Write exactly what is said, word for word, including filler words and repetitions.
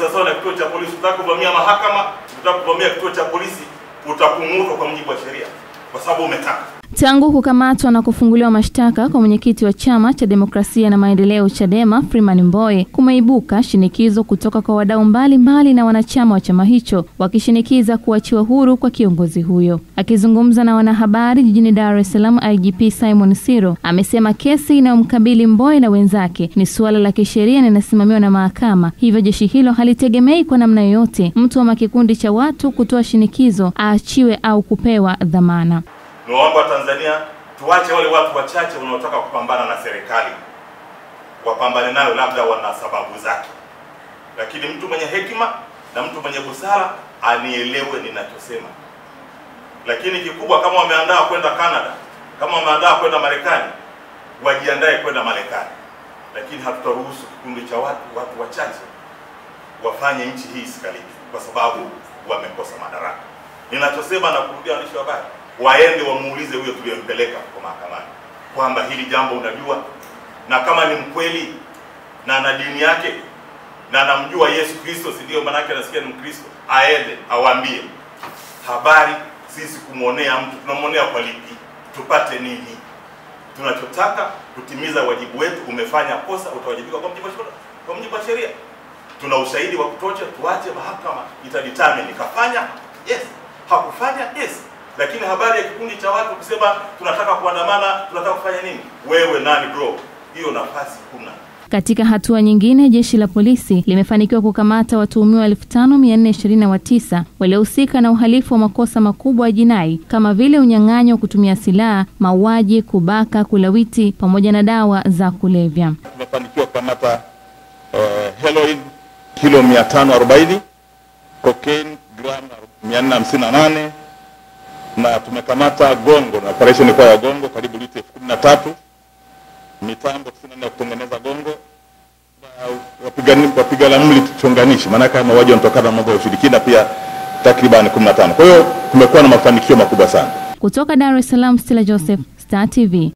ni sawa na kituo cha polisi. Utakuvamia mahakama, utakuvamia kituo cha polisi, utakumuta kwa mujibu wa sheria kwa sababu umetaka. Tangu kukamatwa na kufunguliwa mashtaka kwa mwenyekiti wa chama cha demokrasia na maendeleo CHADEMA Freeman Mbowe, kumeibuka shinikizo kutoka kwa wadau mbalimbali na wanachama wa chama hicho wakishinikiza kuachiwa huru kwa kiongozi huyo. Akizungumza na wanahabari jijini Dar es Salaam, I G P Simon Siro amesema kesi inayomkabili Mbowe na wenzake ni suala la kisheria na inasimamiwa na mahakama, hivyo jeshi hilo halitegemei kwa namna yoyote mtu wa kikundi cha watu kutoa shinikizo aachiwe au kupewa dhamana. Naomba Tanzania tuache wale watu wachache wanaotaka kupambana na serikali wapambane nayo, labda wana sababu zake, lakini mtu mwenye hekima na mtu mwenye busara anielewe ninachosema. Lakini kikubwa, kama wameandaa kwenda Canada, kama wameandaa kwenda Marekani, wajiandae kwenda Marekani, lakini hatutaruhusu kikundi cha watu watu wachache wafanye nchi hii sikaliki kwa sababu wamekosa madaraka. Ninachosema na kurudia waandishi wa habari, waende wamuulize huyo tuliyempeleka kwa mahakamani kwamba hili jambo unajua, na kama ni mkweli na na dini yake na anamjua Yesu Kristo, si ndio manake anasikia ni Mkristo, aende awaambie habari, sisi kumuonea mtu tunamuonea kwa lipi, tupate nini? Tunachotaka kutimiza wajibu wetu. Umefanya kosa, utawajibika kwa mujibu kwa mujibu wa sheria. Tuna ushahidi wa kutosha, tuache mahakama itadetermine kafanya yes, hakufanya yes. Lakini habari ya kikundi cha watu kusema tunataka kuandamana, tunataka kufanya nini, wewe nani bro? Hiyo nafasi kuna. Katika hatua nyingine, jeshi la polisi limefanikiwa kukamata watuhumiwa elfu tano mia nne ishirini na tisa waliohusika na uhalifu wa makosa makubwa ya jinai kama vile unyang'anyo wa kutumia silaha, mauaji, kubaka, kulawiti pamoja na dawa za kulevya. Tumefanikiwa kukamata uh, heroin kilo mia tano arobaini, cocaine gramu mia nne hamsini na nane, na tumekamata gongo, na operation ilikuwa ya gongo karibu lita elfu kumi na tatu, mitambo tisini na nne ya kutengeneza gongo, wapigani wapiga la mli tuchonganishi, maana kama waje wanatokana mambo ya ushirikina pia takriban kumi na tano. Kwa hiyo kumekuwa na mafanikio makubwa sana. Kutoka Dar es Salaam, Stella Joseph, Star T V.